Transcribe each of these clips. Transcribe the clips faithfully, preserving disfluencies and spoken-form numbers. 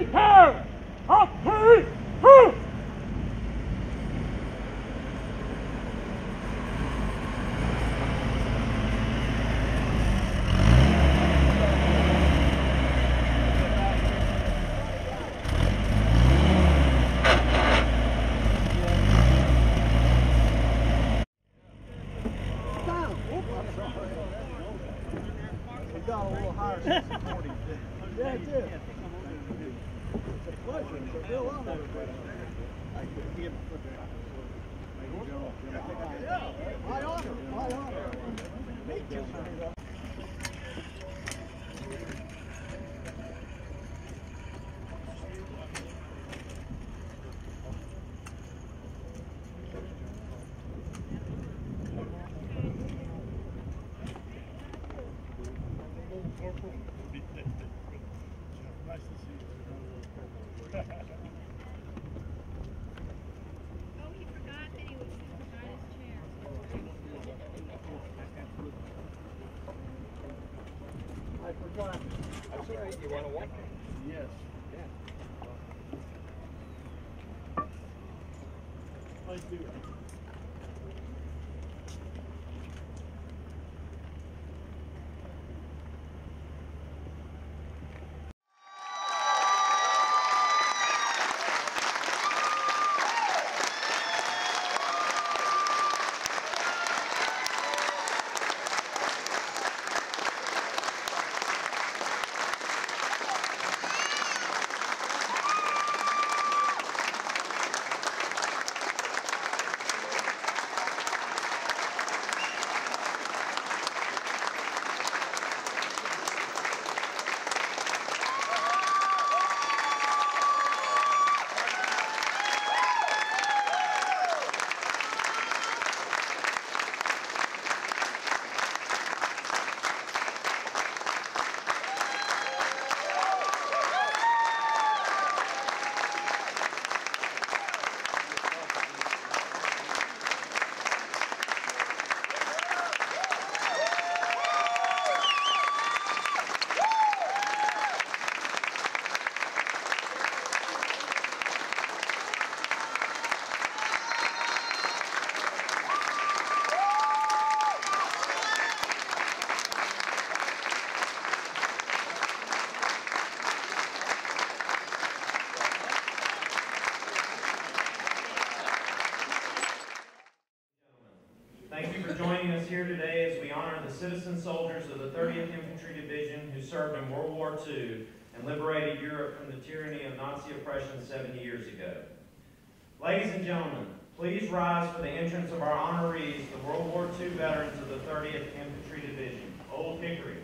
detail of police truth. You want to walk? Yes. Yeah. Let's do it. Here today as we honor the citizen soldiers of the thirtieth Infantry Division who served in World War Two and liberated Europe from the tyranny of Nazi oppression seventy years ago. Ladies and gentlemen, please rise for the entrance of our honorees, the World War Two veterans of the thirtieth Infantry Division, Old Hickory.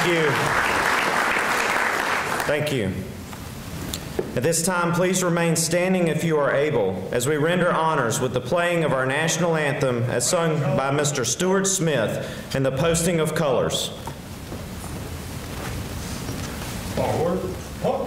Thank you. Thank you. At this time, please remain standing if you are able, as we render honors with the playing of our national anthem as sung by Mister Stuart Smith and the posting of colors. Forward. Forward.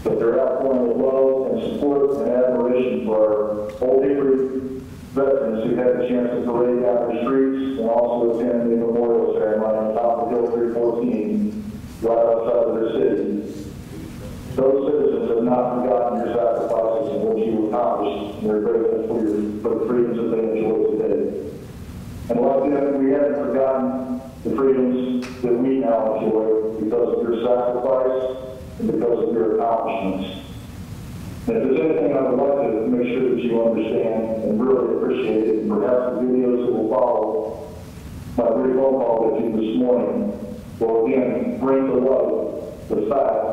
that their outpouring of love and support and admiration for our Old Hickory veterans who had the chance to parade down the streets and also attend the memorial ceremony on top of Hill three fourteen, right outside of their city. Those citizens have not forgotten your sacrifices and what you accomplished, and they're grateful for, your, for the freedoms that they enjoy today. And like them, we haven't forgotten the freedoms that we now enjoy because of your sacrifice and because of your accomplishments. And if there's anything I would like to make sure that you understand and really appreciate it, and perhaps the videos that will follow, my brief phone call with you this morning will again bring to light the fact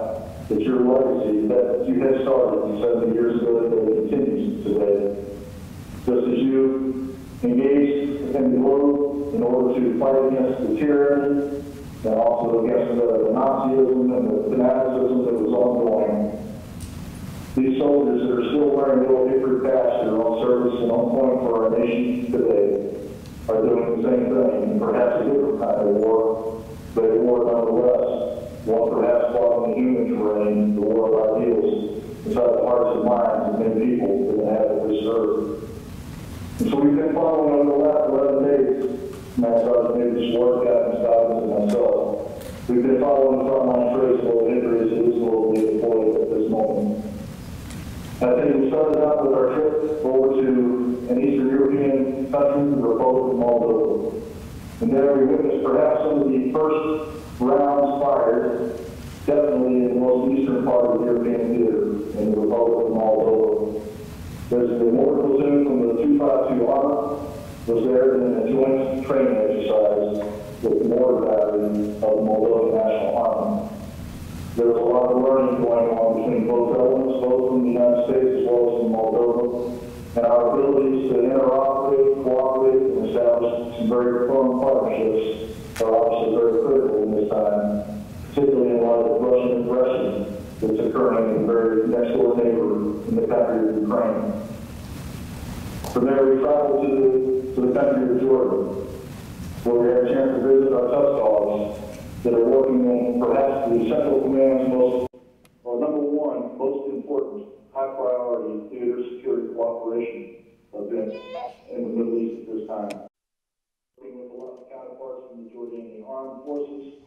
that your legacy that you had started seventy years ago that continues today. Just as you engaged in the Blue in order to fight against the tyranny and also against the, the Nazism and the fanaticism that was ongoing. These soldiers that are still wearing the Old Hickory patch, their own service and on point for our nation today, are doing the same thing, perhaps a different kind of war, but a war nonetheless, one perhaps fought in the human terrain, the war of ideals, inside the hearts and minds of many people that have to serve. And so we've been following over the last eleven days, and that's how I made this work, Captain Stockton and myself. We've been following the frontline trace of Old Hickory as it is globally deployed at this moment. I think we started out with our trip over to an Eastern European country, the Republic of Moldova. And there we witnessed perhaps some of the first rounds fired, definitely in the most eastern part of the European theater, in the Republic of Moldova. There's the mortar platoon from the two five two armor was there in a joint training exercise with the mortar battery of the Moldovan National Army. There was a lot of learning going on between both elements, both from the United States as well as from Moldova, and our abilities to interoperate, cooperate, and establish some very firm partnerships are obviously very critical in this time, particularly in light of Russian aggression that's occurring in the very next door neighbor in the country of Ukraine. From there, we traveled to the, to the country of Jordan, where we had a chance to visit our test office that are working on perhaps the Central Command's most, or number one, most important, high priority theater security cooperation event in the Middle East at this time. Working with a lot of counterparts from the Jordanian Armed Forces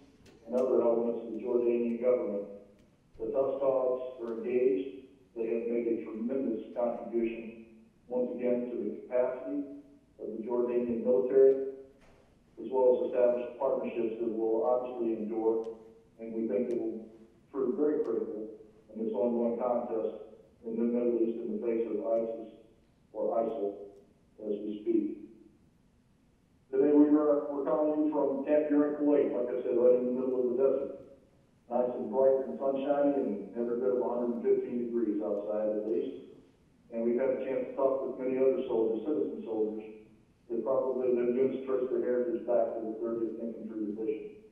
and other elements of the Jordanian government. The Tusk Talks were engaged. They have made a tremendous contribution, once again, to the capacity of the Jordanian military, as well as established partnerships that will obviously endure, and we think it will prove very critical in this ongoing contest in the Middle East in the face of ISIS or ISIL as we speak. Today we were, we're calling you from Camp Uric, Kuwait, like I said, right in the middle of the desert. Nice and bright and sunshiny and every bit of one hundred fifteen degrees outside at least. And we've had a chance to talk with many other soldiers, citizen soldiers, that probably their newest trace their heritage back to the thirtieth infantry division.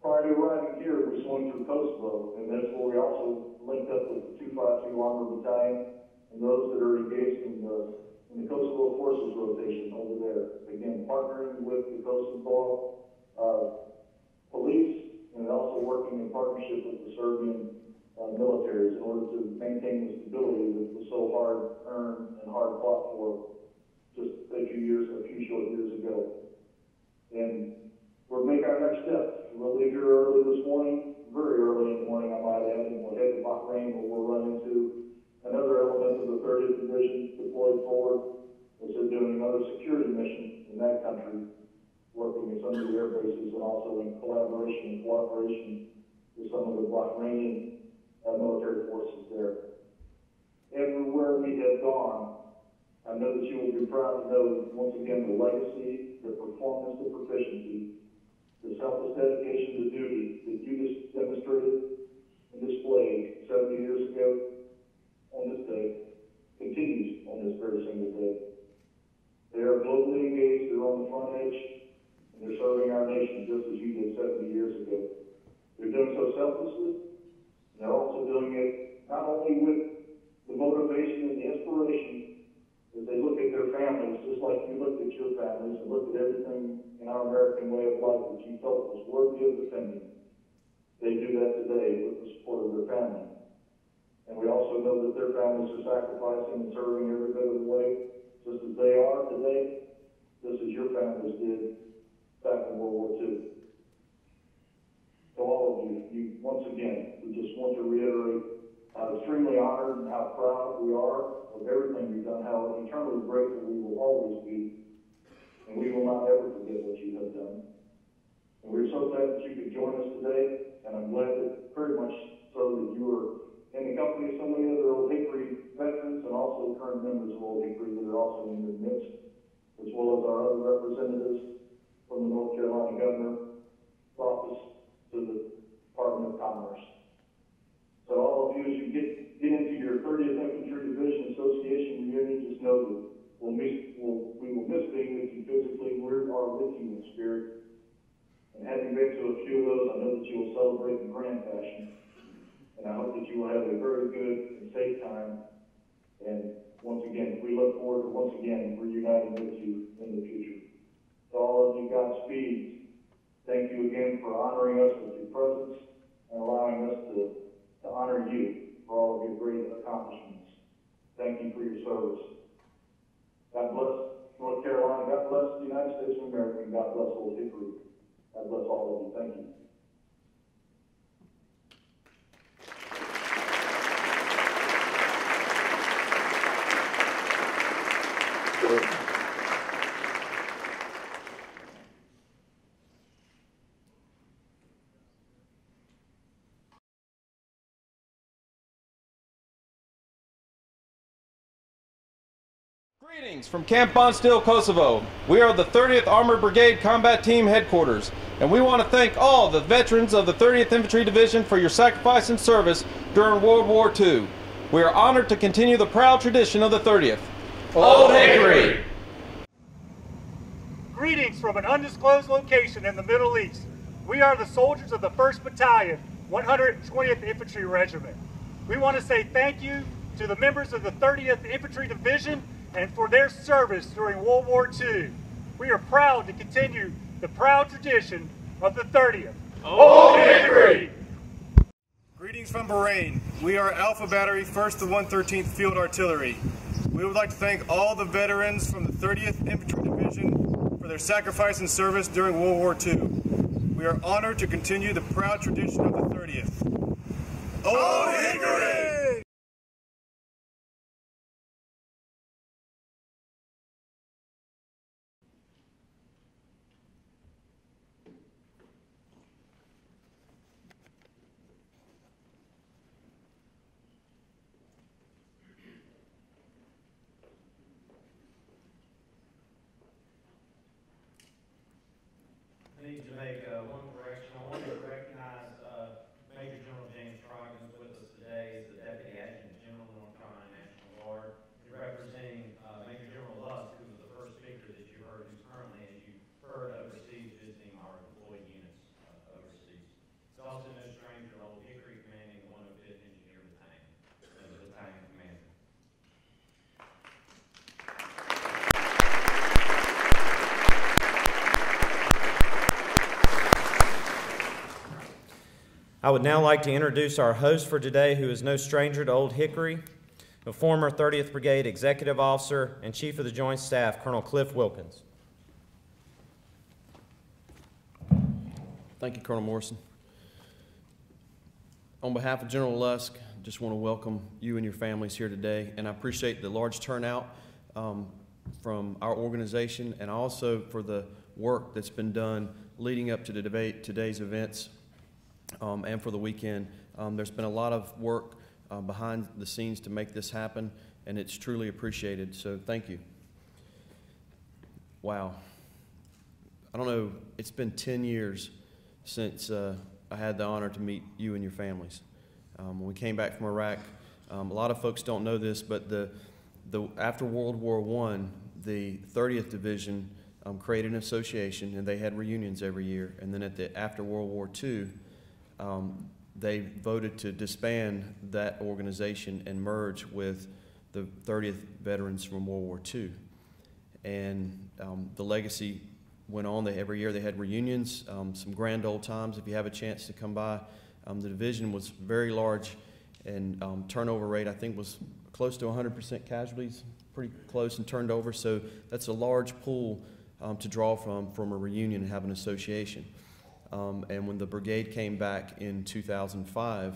Prior to arriving here, we swung through Kosovo, and that's where we also linked up with the two five two armor battalion and those that are engaged in the, in the Kosovo forces rotation over there. Again, partnering with the Kosovo uh, police and also working in partnership with the Serbian uh, militaries in order to maintain the stability that was so hard earned and hard fought for just a few years, a few short years ago. And we'll make our next step. We'll leave here early this morning, very early in the morning, I might add, and we'll head to Bahrain, where we'll run into another element of the thirtieth division deployed forward, which is doing another security mission in that country, working in some of the air bases and also in collaboration and cooperation with some of the Bahrainian uh, military forces there. Everywhere we have gone, I know that you will be proud to know, once again, the legacy, the performance, the proficiency, the selfless dedication to duty that you just demonstrated and displayed seventy years ago on this day, continues on this very single day. They are globally engaged, they're on the front edge, and they're serving our nation just as you did seventy years ago. They're doing so selflessly, and they're also doing it not only with the motivation and the inspiration that they look at their families, just like you looked at your families and looked at everything in our American way of life that you felt was worthy of defending. They do that today with the support of their family. And we also know that their families are sacrificing and serving every bit of the way, just as they are today, just as your families did back in World War Two. To all of you, you once again, we just want to reiterate how extremely honored and how proud we are of everything you've done, how eternally grateful we will always be, and we will not ever forget what you have done. And we're so glad that you could join us today, and I'm glad that very much so that you are in the company of so many other Old Hickory veterans and also current members of Old Hickory that are also in your midst, as well as our other representatives from the North Carolina Governor's Office to the Department of Commerce. So all of you, as you get, get into your thirtieth Infantry Division Association reunion, just know that we'll meet, hope that you will celebrate in grand fashion. And I hope that you will have a very good and safe time. And once again, we look forward to once again reuniting with you in the future. To all of you, Godspeed. Thank you again for honoring us with your presence and allowing us to, to honor you for all of your great accomplishments. Thank you for your service. God bless North Carolina. God bless the United States of America. And God bless Old Hickory. God bless all of you. Thank you. Greetings from Camp Bonsteel, Kosovo. We are the thirtieth Armored Brigade Combat Team Headquarters, and we want to thank all the veterans of the thirtieth Infantry Division for your sacrifice and service during World War Two. We are honored to continue the proud tradition of the thirtieth. Old Hickory! Greetings from an undisclosed location in the Middle East. We are the soldiers of the first Battalion, one hundred twentieth Infantry Regiment. We want to say thank you to the members of the thirtieth Infantry Division and for their service during World War Two. We are proud to continue the proud tradition of the thirtieth. Old Hickory! Greetings from Bahrain. We are Alpha Battery, first to one thirteenth Field Artillery. We would like to thank all the veterans from the thirtieth Infantry Division for their sacrifice and service during World War Two. We are honored to continue the proud tradition of the thirtieth. Old Hickory! I would now like to introduce our host for today, who is no stranger to Old Hickory, a former thirtieth Brigade Executive Officer and Chief of the Joint Staff, Colonel Cliff Wilkins. Thank you, Colonel Morrison. On behalf of General Lusk, I just want to welcome you and your families here today, and I appreciate the large turnout um, from our organization and also for the work that's been done leading up to the debate, today's events. Um, and for the weekend. Um, there's been a lot of work uh, behind the scenes to make this happen, and it's truly appreciated, so thank you. Wow. I don't know, it's been ten years since uh, I had the honor to meet you and your families. Um, when we came back from Iraq, um, a lot of folks don't know this, but the, the, after World War One, the thirtieth Division um, created an association, and they had reunions every year. And then at the, after World War Two, Um, they voted to disband that organization and merge with the thirtieth veterans from World War Two. And um, the legacy went on. They, every year they had reunions, um, some grand old times. If you have a chance to come by, um, the division was very large, and um, turnover rate I think was close to one hundred percent casualties, pretty close and turned over. So that's a large pool um, to draw from from a reunion and have an association. Um, and when the brigade came back in two thousand five,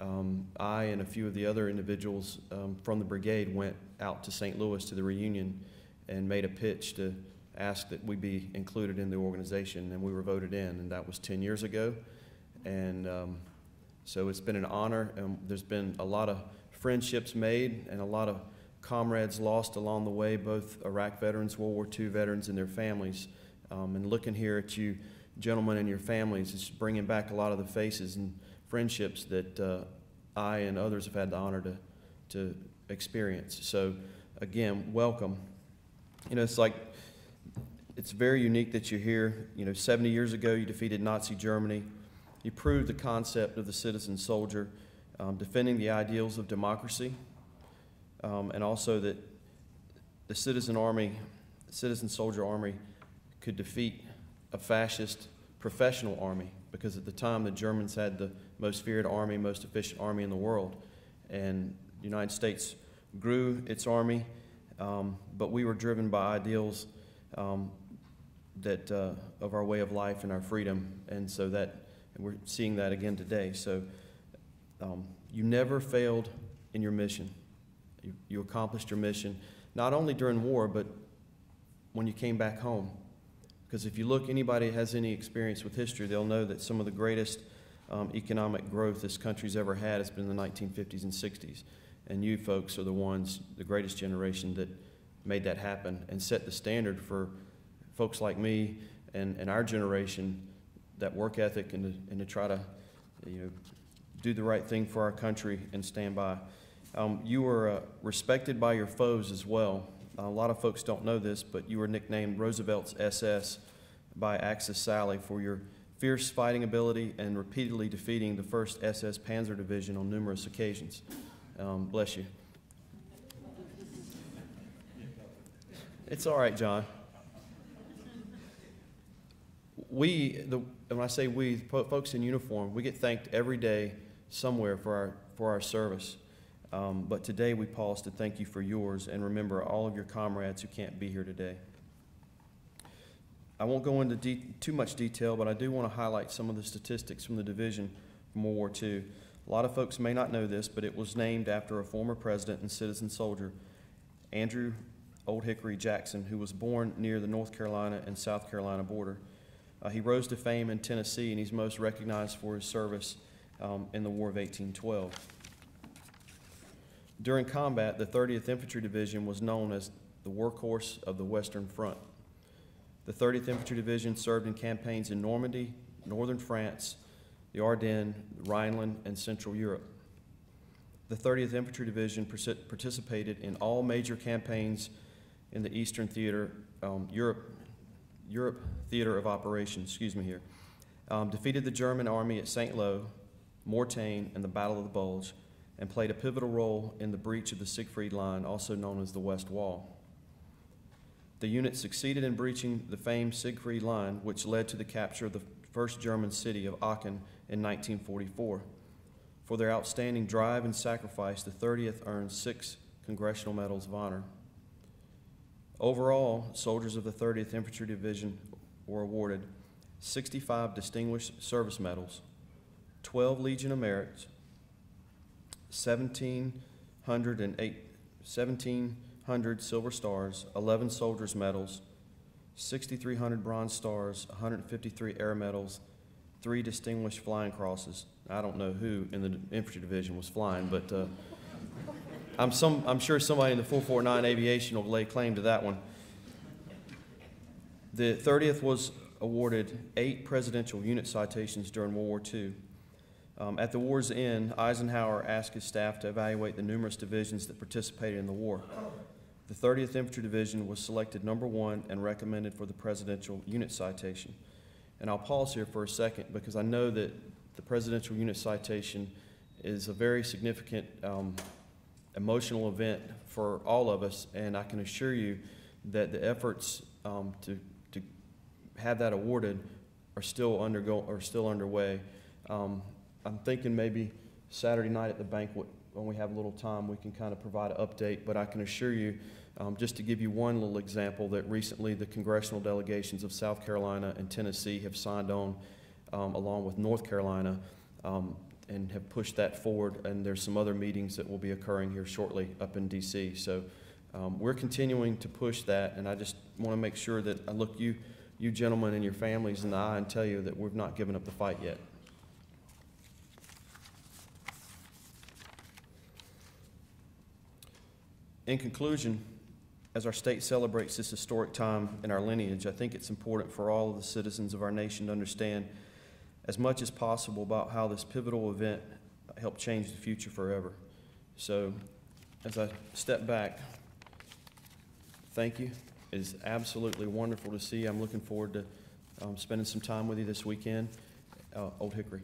um, I and a few of the other individuals um, from the brigade went out to Saint Louis to the reunion and made a pitch to ask that we be included in the organization, and we were voted in, and that was ten years ago. And um, so it's been an honor, and there's been a lot of friendships made and a lot of comrades lost along the way, both Iraq veterans, World War Two veterans, and their families. Um, and looking here at you gentlemen and your families, is bringing back a lot of the faces and friendships that uh, I and others have had the honor to, to experience. So again, welcome. You know, it's like, it's very unique that you're here. You know, seventy years ago you defeated Nazi Germany. He proved the concept of the citizen soldier, um, defending the ideals of democracy, um, and also that the citizen army, the citizen soldier army, could defeat a fascist professional army, because at the time the Germans had the most feared army, most efficient army in the world, and the United States grew its army, um, but we were driven by ideals um, that uh, of our way of life and our freedom, and so that and we're seeing that again today. So um, you never failed in your mission. You, you accomplished your mission, not only during war, but when you came back home. Because if you look, anybody that has any experience with history, they'll know that some of the greatest um, economic growth this country's ever had has been in the nineteen fifties and sixties. And you folks are the ones, the greatest generation that made that happen and set the standard for folks like me and, and our generation, that work ethic and to, and to try to, you know, do the right thing for our country and stand by. Um, you were uh, respected by your foes as well. A lot of folks don't know this, but you were nicknamed Roosevelt's S S by Axis Sally for your fierce fighting ability and repeatedly defeating the first S S Panzer Division on numerous occasions. Um, bless you. It's all right, John. We, the, when I say we, folks in uniform, we get thanked every day somewhere for our, for our service. Um, but today we pause to thank you for yours and remember all of your comrades who can't be here today. I won't go into de too much detail, but I do want to highlight some of the statistics from the division from World War Two. A lot of folks may not know this, but it was named after a former president and citizen soldier, Andrew Old Hickory Jackson, who was born near the North Carolina and South Carolina border. Uh, he rose to fame in Tennessee, and he's most recognized for his service um, in the War of eighteen twelve. During combat, the thirtieth Infantry Division was known as the workhorse of the Western Front. The thirtieth Infantry Division served in campaigns in Normandy, northern France, the Ardennes, Rhineland, and Central Europe. The thirtieth Infantry Division participated in all major campaigns in the Eastern Theater, um, Europe, Europe Theater of Operations, excuse me here, um, defeated the German army at Saint Lo, Mortain, and the Battle of the Bulge, and played a pivotal role in the breach of the Siegfried Line, also known as the West Wall. The unit succeeded in breaching the famed Siegfried Line, which led to the capture of the first German city of Aachen in nineteen forty-four. For their outstanding drive and sacrifice, the thirtieth earned six Congressional Medals of Honor. Overall, soldiers of the thirtieth Infantry Division were awarded sixty-five Distinguished Service Medals, twelve Legion of Merits, seventeen hundred Silver Stars, eleven Soldiers' Medals, sixty-three hundred Bronze Stars, one hundred fifty-three Air Medals, three Distinguished Flying Crosses. I don't know who in the Infantry Division was flying, but uh, I'm, some, I'm sure somebody in the four forty-nine Aviation will lay claim to that one. The thirtieth was awarded eight Presidential Unit Citations during World War Two. Um, at the war's end, Eisenhower asked his staff to evaluate the numerous divisions that participated in the war. The thirtieth Infantry Division was selected number one and recommended for the Presidential Unit Citation. And I'll pause here for a second because I know that the Presidential Unit Citation is a very significant um, emotional event for all of us, and I can assure you that the efforts um, to, to have that awarded are still, undergo are still underway. Um, I'm thinking maybe Saturday night at the banquet, when we have a little time, we can kind of provide an update, but I can assure you, um, just to give you one little example, that recently the congressional delegations of South Carolina and Tennessee have signed on, um, along with North Carolina, um, and have pushed that forward, and there's some other meetings that will be occurring here shortly up in D C So um, we're continuing to push that, and I just want to make sure that I look you, you gentlemen and your families in the eye and tell you that we've not given up the fight yet. In conclusion, as our state celebrates this historic time in our lineage, I think it's important for all of the citizens of our nation to understand as much as possible about how this pivotal event helped change the future forever. So as I step back, thank you. It is absolutely wonderful to see. I'm looking forward to um, spending some time with you this weekend. uh, Old Hickory.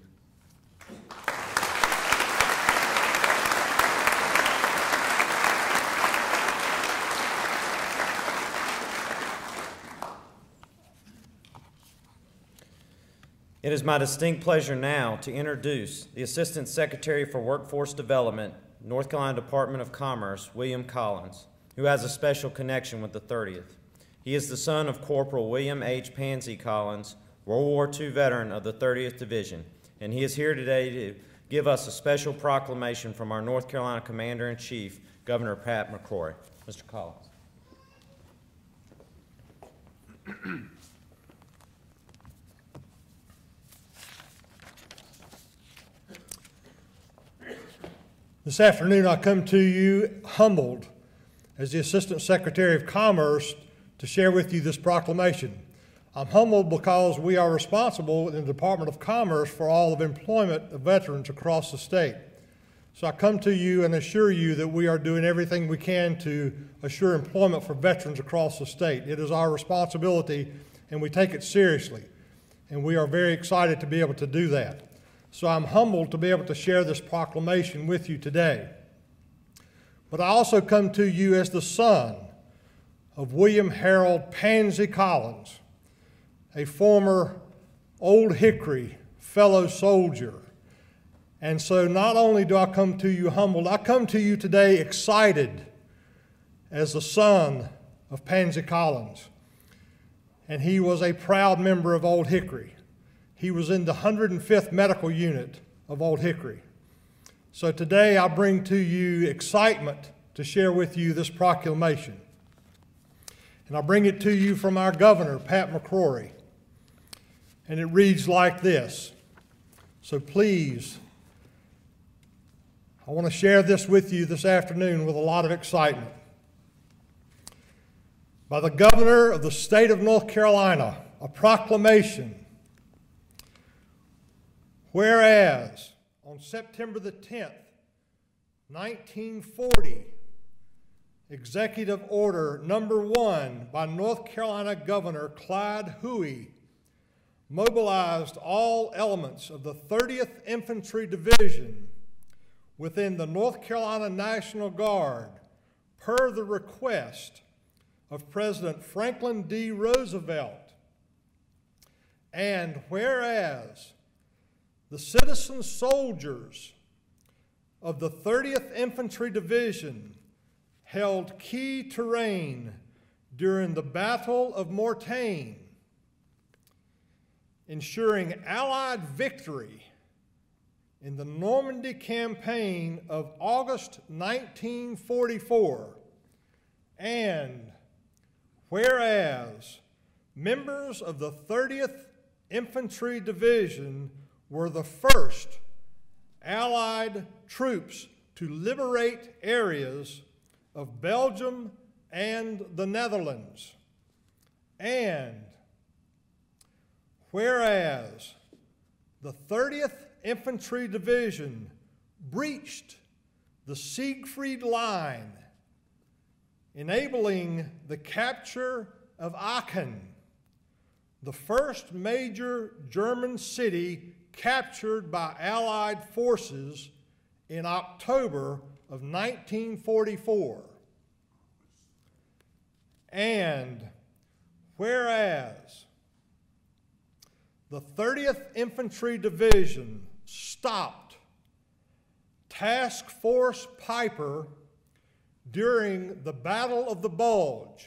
It is my distinct pleasure now to introduce the Assistant Secretary for Workforce Development, North Carolina Department of Commerce, William Collins, who has a special connection with the thirtieth. He is the son of Corporal William H. Pansy Collins, World War Two veteran of the thirtieth Division, and he is here today to give us a special proclamation from our North Carolina Commander-in-Chief, Governor Pat McCrory. Mister Collins. This afternoon, I come to you humbled as the Assistant Secretary of Commerce to share with you this proclamation. I'm humbled because we are responsible in the Department of Commerce for all of employment of veterans across the state. So I come to you and assure you that we are doing everything we can to assure employment for veterans across the state. It is our responsibility, and we take it seriously, and we are very excited to be able to do that. So I'm humbled to be able to share this proclamation with you today. But I also come to you as the son of William Harold Pansy Collins, a former Old Hickory fellow soldier. And so not only do I come to you humbled, I come to you today excited as the son of Pansy Collins. And he was a proud member of Old Hickory. He was in the one hundred fifth Medical Unit of Old Hickory. So today I bring to you excitement to share with you this proclamation. And I bring it to you from our governor, Pat McCrory. And it reads like this. So please, I want to share this with you this afternoon with a lot of excitement. By the governor of the state of North Carolina, a proclamation. Whereas, on September the tenth, nineteen forty, Executive Order Number one by North Carolina Governor Clyde Hoey mobilized all elements of the thirtieth Infantry Division within the North Carolina National Guard per the request of President Franklin D. Roosevelt. And whereas, the citizen soldiers of the thirtieth Infantry Division held key terrain during the Battle of Mortain, ensuring Allied victory in the Normandy campaign of August nineteen forty-four. And whereas members of the thirtieth Infantry Division were the first Allied troops to liberate areas of Belgium and the Netherlands. And whereas the thirtieth Infantry Division breached the Siegfried Line, enabling the capture of Aachen, the first major German city captured by Allied forces in October of nineteen forty-four. And whereas the thirtieth Infantry Division stopped Task Force Piper during the Battle of the Bulge,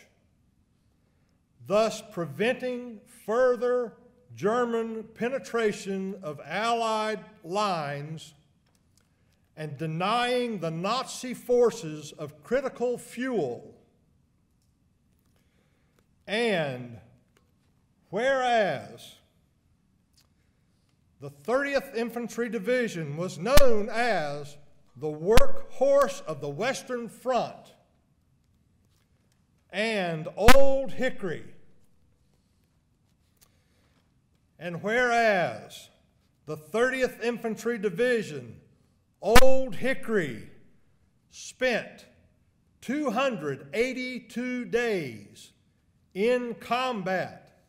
thus preventing further German penetration of Allied lines and denying the Nazi forces of critical fuel. And whereas the thirtieth Infantry Division was known as the workhorse of the Western Front, and Old Hickory. And whereas the thirtieth Infantry Division, Old Hickory, spent two hundred eighty-two days in combat,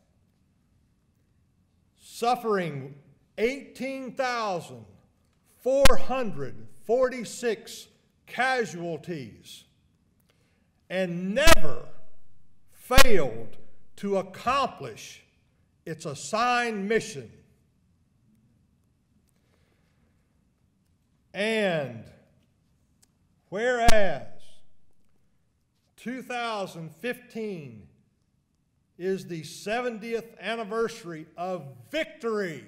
suffering eighteen thousand four hundred forty-six casualties, and never failed to accomplish its assigned mission. And whereas two thousand fifteen is the seventieth anniversary of victory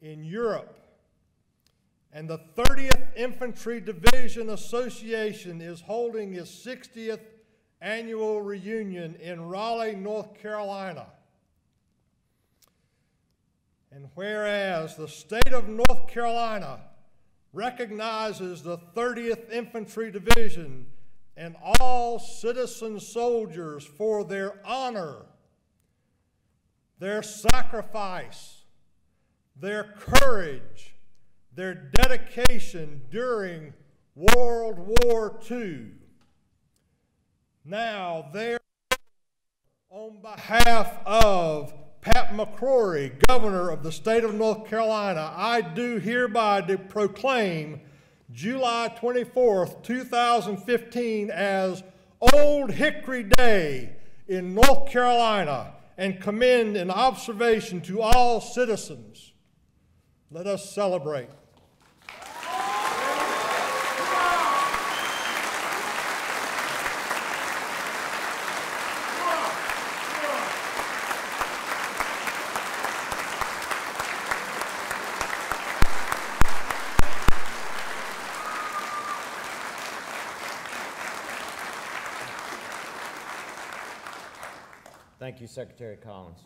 in Europe, and the thirtieth Infantry Division Association is holding its sixtieth annual reunion in Raleigh, North Carolina. And whereas the state of North Carolina recognizes the thirtieth Infantry Division and all citizen soldiers for their honor, their sacrifice, their courage, their dedication during World War Two. Now, there, on behalf of Pat McCrory, Governor of the State of North Carolina, I do hereby to proclaim July twenty-fourth, two thousand fifteen as Old Hickory Day in North Carolina, and commend an observation to all citizens. Let us celebrate. Thank you, Secretary Collins.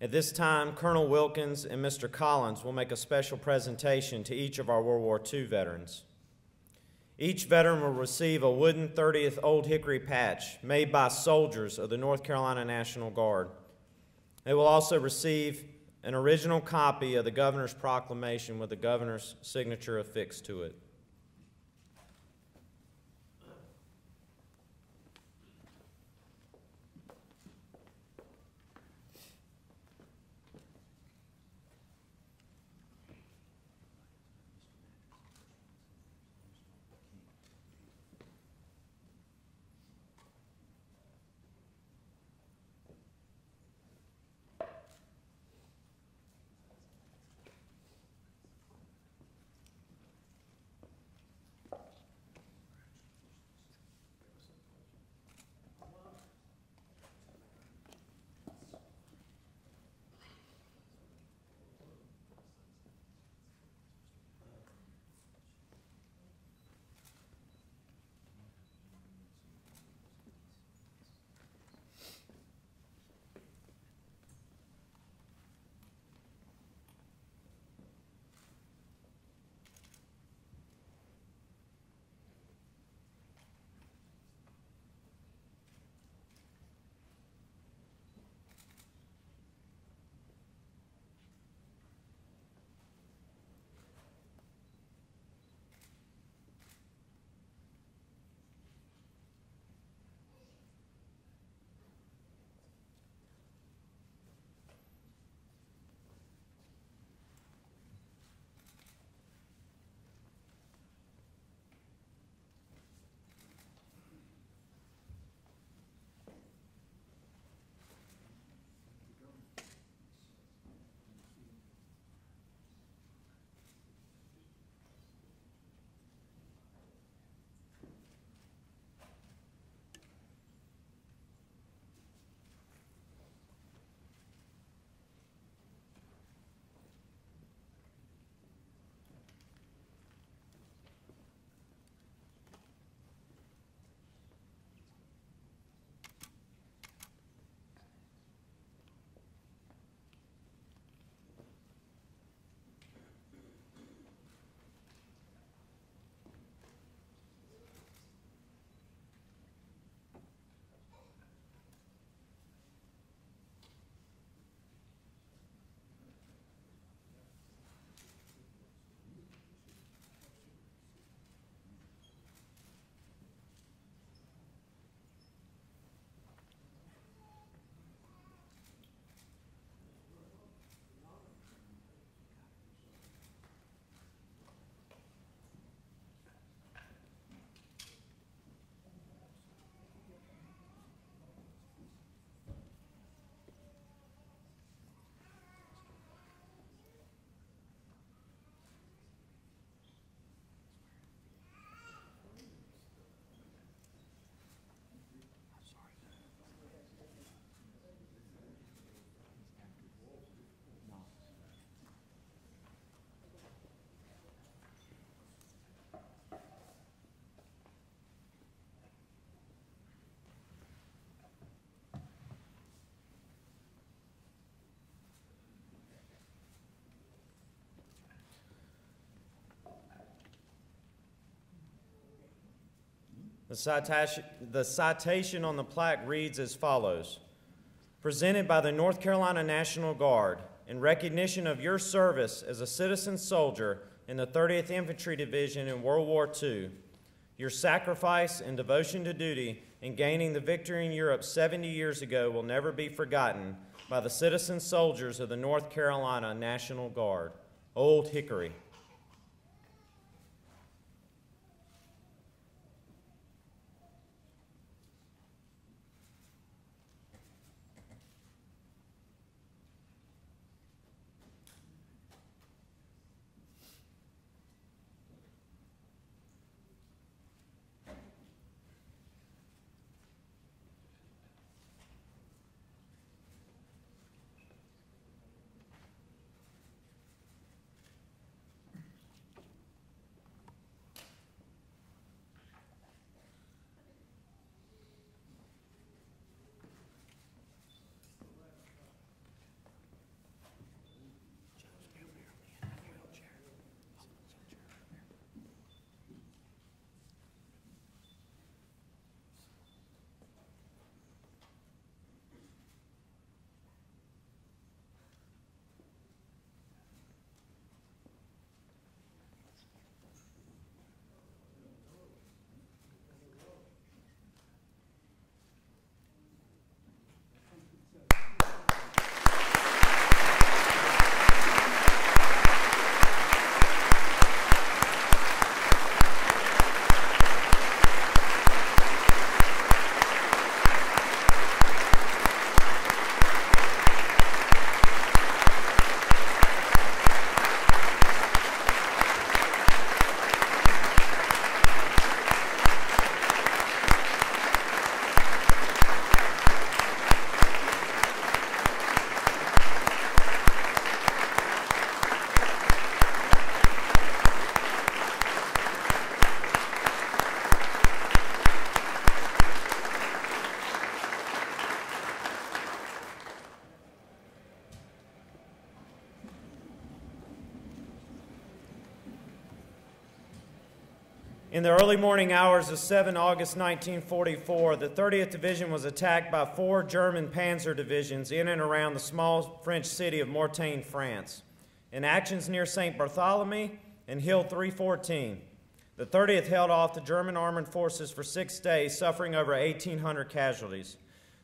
At this time, Colonel Wilkins and Mister Collins will make a special presentation to each of our World War Two veterans. Each veteran will receive a wooden thirtieth Old Hickory patch made by soldiers of the North Carolina National Guard. They will also receive an original copy of the Governor's Proclamation with the Governor's signature affixed to it. The citation, the citation on the plaque reads as follows. Presented by the North Carolina National Guard in recognition of your service as a citizen soldier in the thirtieth Infantry Division in World War Two, your sacrifice and devotion to duty in gaining the victory in Europe seventy years ago will never be forgotten by the citizen soldiers of the North Carolina National Guard. Old Hickory. In the early morning hours of seven August nineteen forty-four, the thirtieth Division was attacked by four German panzer divisions in and around the small French city of Mortain, France. In actions near Saint Bartholomew and Hill three fourteen, the thirtieth held off the German armored forces for six days, suffering over eighteen hundred casualties.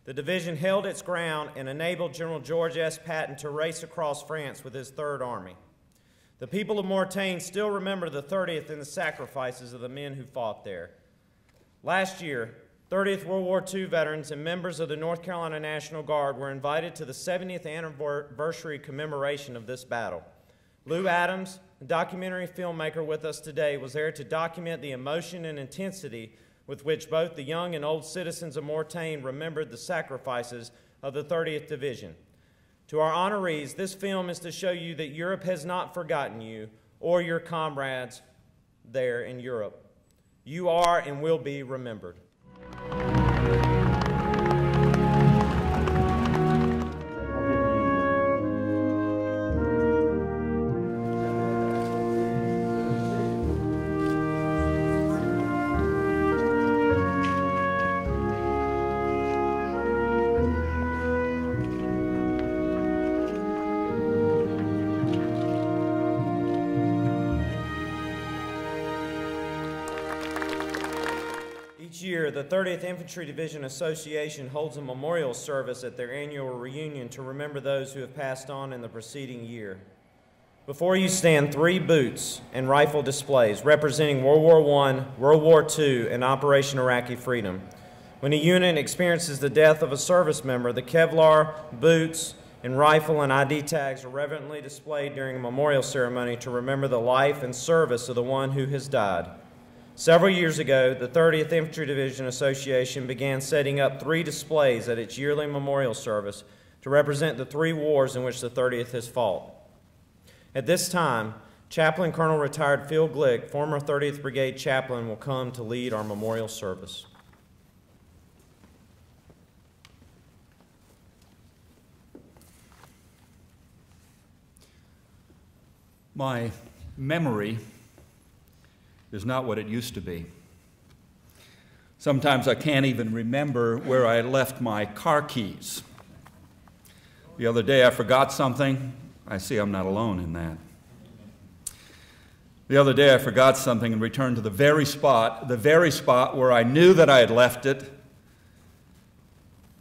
The division held its ground and enabled General George S. Patton to race across France with his Third Army. The people of Mortain still remember the thirtieth and the sacrifices of the men who fought there. Last year, thirtieth World War Two veterans and members of the North Carolina National Guard were invited to the seventieth anniversary commemoration of this battle. Lou Adams, a documentary filmmaker with us today, was there to document the emotion and intensity with which both the young and old citizens of Mortain remembered the sacrifices of the thirtieth Division. To our honorees, this film is to show you that Europe has not forgotten you or your comrades there in Europe. You are and will be remembered. The thirtieth Infantry Division Association holds a memorial service at their annual reunion to remember those who have passed on in the preceding year. Before you stand three boots and rifle displays representing World War One, World War Two, and Operation Iraqi Freedom. When a unit experiences the death of a service member, the Kevlar, boots, and rifle and I D tags are reverently displayed during a memorial ceremony to remember the life and service of the one who has died. Several years ago, the thirtieth Infantry Division Association began setting up three displays at its yearly memorial service to represent the three wars in which the thirtieth has fought. At this time, Chaplain Colonel Retired Phil Glick, former thirtieth Brigade Chaplain, will come to lead our memorial service. My memory is not what it used to be. Sometimes I can't even remember where I left my car keys. The other day I forgot something. I see I'm not alone in that. The other day I forgot something and returned to the very spot, the very spot where I knew that I had left it,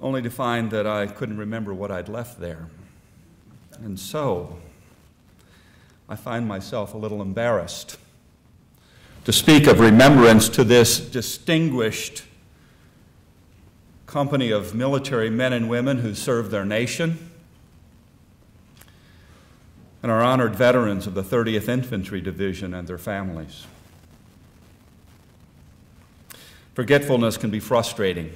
only to find that I couldn't remember what I'd left there. And so I find myself a little embarrassed to speak of remembrance to this distinguished company of military men and women who served their nation and are honored veterans of the thirtieth Infantry Division and their families. Forgetfulness can be frustrating.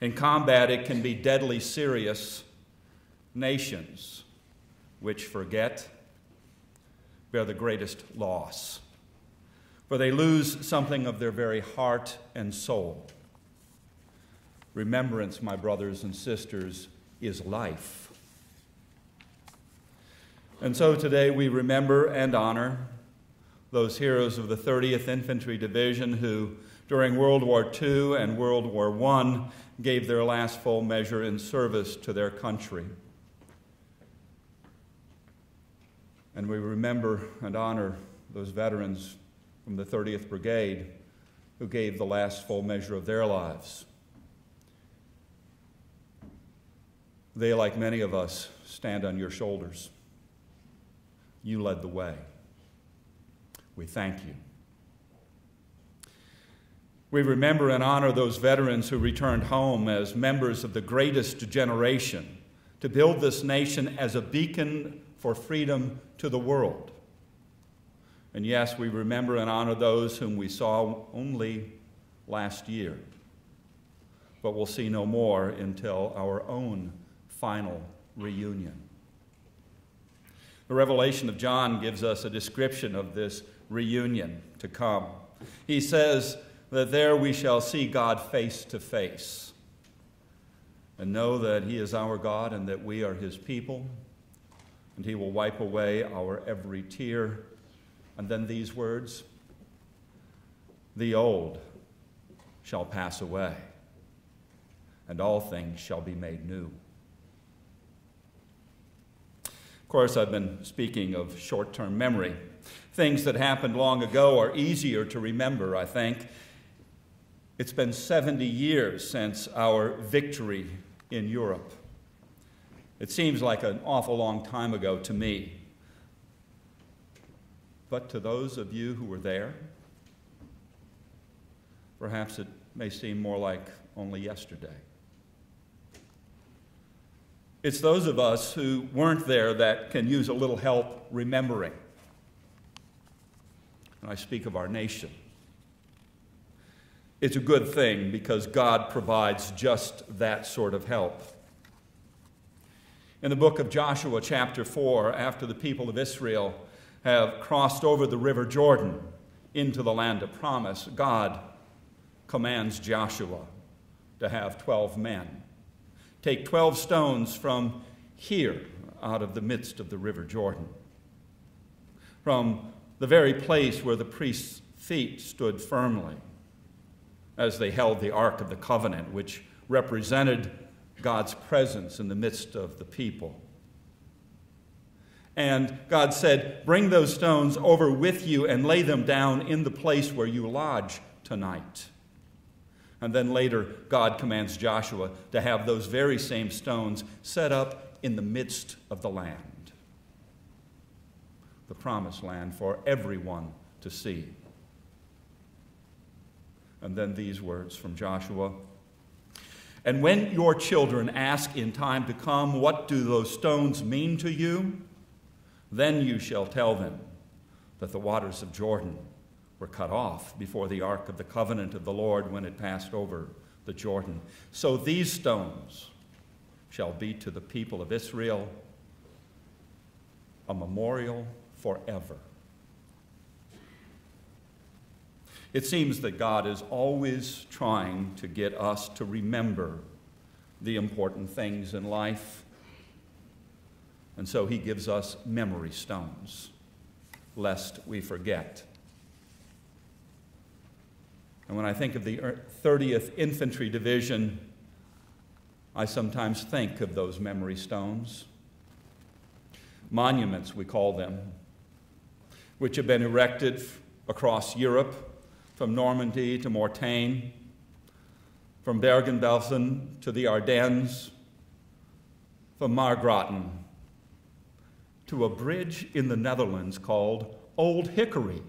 In combat, it can be deadly serious. Nations which forget bear the greatest loss, for they lose something of their very heart and soul. Remembrance, my brothers and sisters, is life. And so today we remember and honor those heroes of the thirtieth Infantry Division who, during World War Two and World War One, gave their last full measure in service to their country. And we remember and honor those veterans from the thirtieth Brigade, who gave the last full measure of their lives. They, like many of us, stand on your shoulders. You led the way. We thank you. We remember and honor those veterans who returned home as members of the greatest generation to build this nation as a beacon for freedom to the world. And yes, we remember and honor those whom we saw only last year, but we'll see no more until our own final reunion. The Revelation of John gives us a description of this reunion to come. He says that there we shall see God face to face and know that He is our God and that we are His people, and He will wipe away our every tear. And then these words, the old shall pass away, and all things shall be made new. Of course, I've been speaking of short-term memory. Things that happened long ago are easier to remember, I think. It's been seventy years since our victory in Europe. It seems like an awful long time ago to me. But to those of you who were there, perhaps it may seem more like only yesterday. It's those of us who weren't there that can use a little help remembering. And I speak of our nation. It's a good thing because God provides just that sort of help. In the book of Joshua, chapter four, after the people of Israel have crossed over the river Jordan into the land of promise, God commands Joshua to have twelve men. Take twelve stones from here out of the midst of the river Jordan, from the very place where the priests' feet stood firmly as they held the Ark of the Covenant, which represented God's presence in the midst of the people. And God said, bring those stones over with you and lay them down in the place where you lodge tonight. And then later, God commands Joshua to have those very same stones set up in the midst of the land, the promised land for everyone to see. And then these words from Joshua, and when your children ask in time to come, what do those stones mean to you? Then you shall tell them that the waters of Jordan were cut off before the Ark of the Covenant of the Lord when it passed over the Jordan. So these stones shall be to the people of Israel a memorial forever. It seems that God is always trying to get us to remember the important things in life. And so He gives us memory stones, lest we forget. And when I think of the thirtieth Infantry Division, I sometimes think of those memory stones. Monuments, we call them, which have been erected across Europe, from Normandy to Mortain, from Bergen-Belsen to the Ardennes, from Margraten to a bridge in the Netherlands called Old Hickory.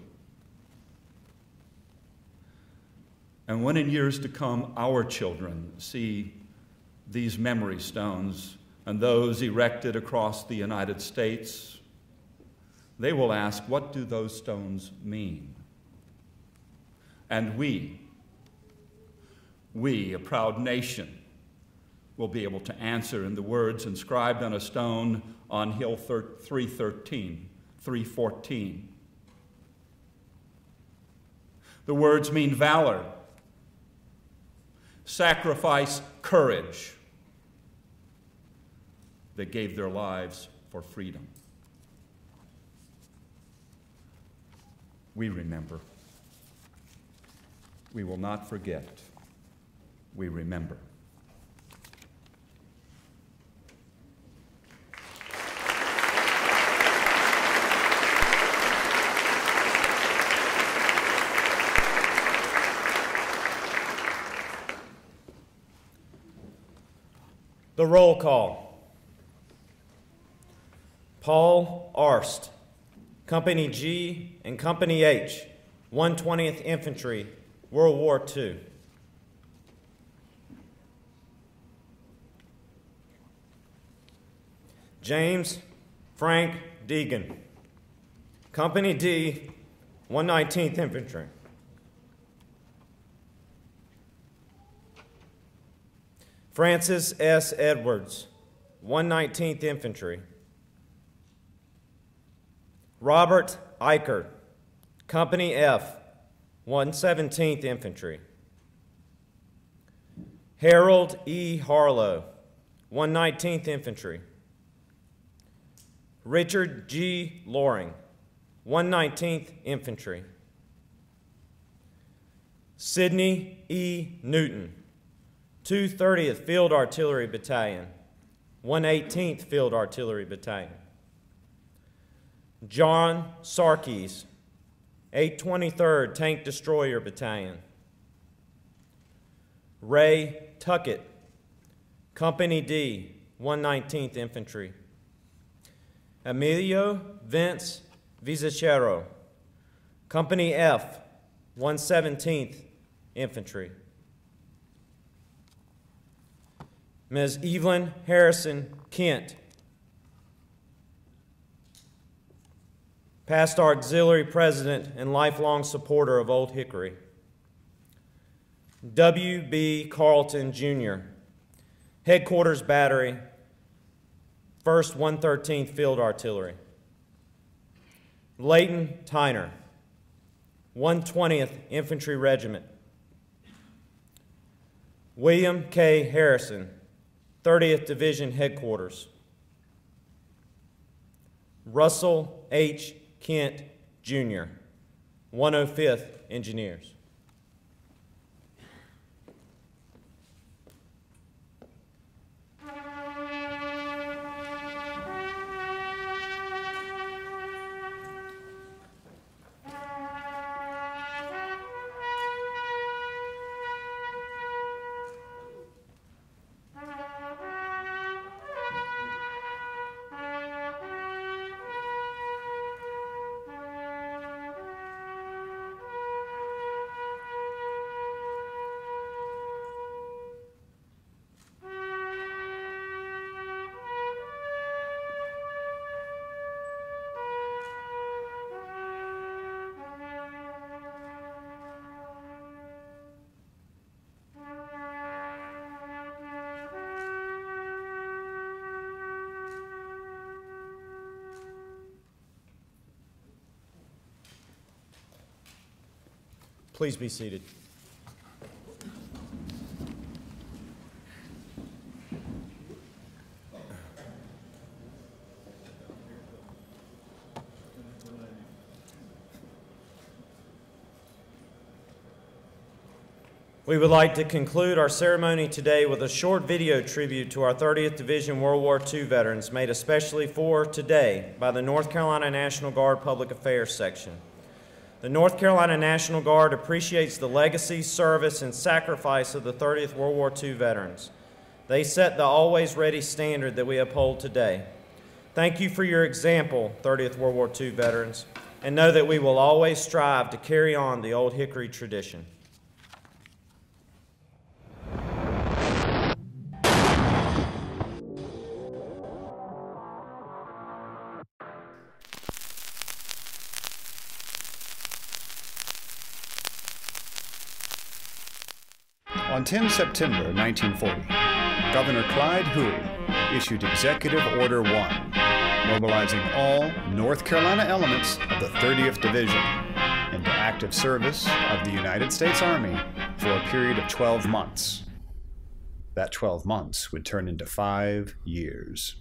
And when in years to come our children see these memory stones and those erected across the United States, they will ask, what do those stones mean? And we, we, a proud nation, will be able to answer in the words inscribed on a stone on Hill three thirteen, three fourteen. The words mean valor, sacrifice, courage, that gave their lives for freedom. We remember. We will not forget. We remember. The roll call. Paul Arst, Company G and Company H, one hundred twentieth Infantry, World War Two. James Frank Deegan, Company D, one hundred nineteenth Infantry. Francis S. Edwards, one hundred nineteenth Infantry. Robert Eichert, Company F, one hundred seventeenth Infantry. Harold E. Harlow, one hundred nineteenth Infantry. Richard G. Loring, one hundred nineteenth Infantry. Sidney E. Newton, two hundred thirtieth Field Artillery Battalion, one hundred eighteenth Field Artillery Battalion. John Sarkis, eight hundred twenty-third Tank Destroyer Battalion. Ray Tuckett, Company D, one hundred nineteenth Infantry. Emilio Vince Vizicero, Company F, one hundred seventeenth Infantry. Miz Evelyn Harrison Kent, past auxiliary president and lifelong supporter of Old Hickory. W B Carlton, Junior, Headquarters Battery, first one hundred thirteenth Field Artillery. Leighton Tyner, one hundred twentieth Infantry Regiment. William K. Harrison, thirtieth Division Headquarters. Russell H. Kent, Junior, one hundred fifth Engineers. Please be seated. We would like to conclude our ceremony today with a short video tribute to our thirtieth Division World War Two veterans, made especially for today by the North Carolina National Guard Public Affairs Section. The North Carolina National Guard appreciates the legacy, service, and sacrifice of the thirtieth World War Two veterans. They set the always ready standard that we uphold today. Thank you for your example, thirtieth World War Two veterans, and know that we will always strive to carry on the Old Hickory tradition. On the tenth of September nineteen forty, Governor Clyde Hoey issued Executive Order one, mobilizing all North Carolina elements of the thirtieth Division into active service of the United States Army for a period of twelve months. That twelve months would turn into five years.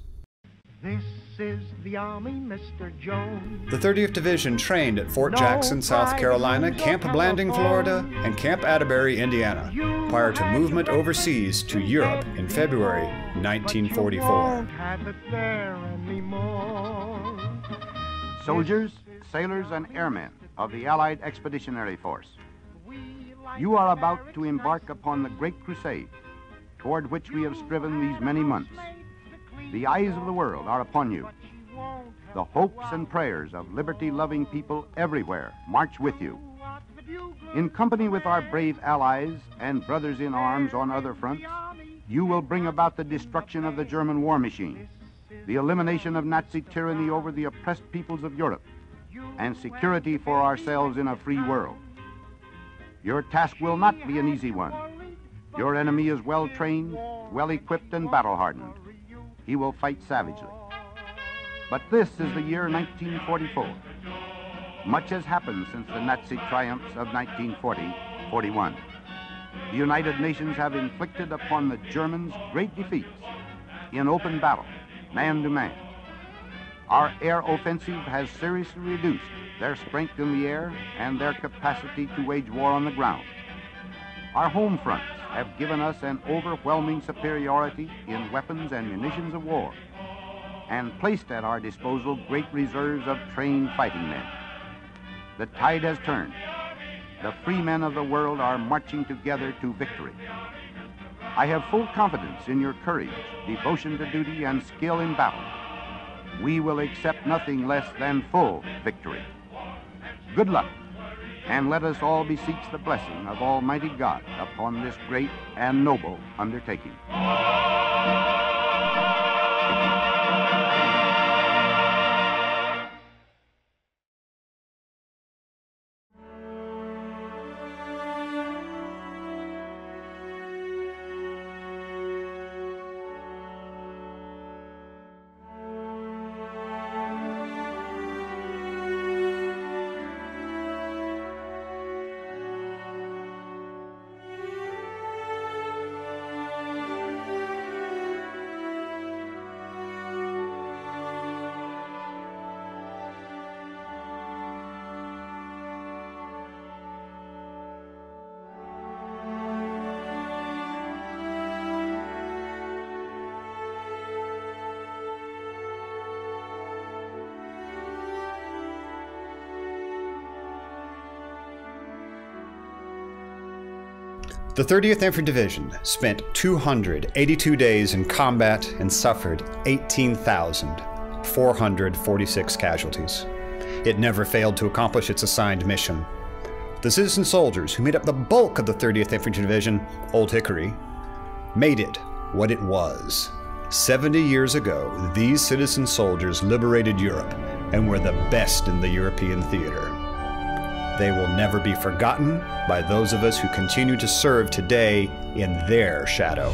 This is the Army, Mister Jones. The thirtieth Division trained at Fort Jackson, South Carolina, Camp Blanding, Florida, and Camp Atterbury, Indiana, prior to movement overseas to Europe in February nineteen forty-four. Soldiers, sailors, and airmen of the Allied Expeditionary Force, you are about to embark upon the great crusade toward which we have striven these many months. The eyes of the world are upon you. The hopes and prayers of liberty-loving people everywhere march with you. In company with our brave allies and brothers in arms on other fronts, you will bring about the destruction of the German war machine, the elimination of Nazi tyranny over the oppressed peoples of Europe, and security for ourselves in a free world. Your task will not be an easy one. Your enemy is well-trained, well-equipped, and battle-hardened. He will fight savagely. But this is the year nineteen forty-four. Much has happened since the Nazi triumphs of nineteen forty to forty-one. The United Nations have inflicted upon the Germans great defeats in open battle, man to man. Our air offensive has seriously reduced their strength in the air and their capacity to wage war on the ground. Our home fronts have given us an overwhelming superiority in weapons and munitions of war, and placed at our disposal great reserves of trained fighting men. The tide has turned. The free men of the world are marching together to victory. I have full confidence in your courage, devotion to duty, and skill in battle. We will accept nothing less than full victory. Good luck. And let us all beseech the blessing of Almighty God upon this great and noble undertaking. The thirtieth Infantry Division spent two hundred eighty-two days in combat and suffered eighteen thousand four hundred forty-six casualties. It never failed to accomplish its assigned mission. The citizen soldiers who made up the bulk of the thirtieth Infantry Division, Old Hickory, made it what it was. seventy years ago, these citizen soldiers liberated Europe and were the best in the European theater. They will never be forgotten by those of us who continue to serve today in their shadow.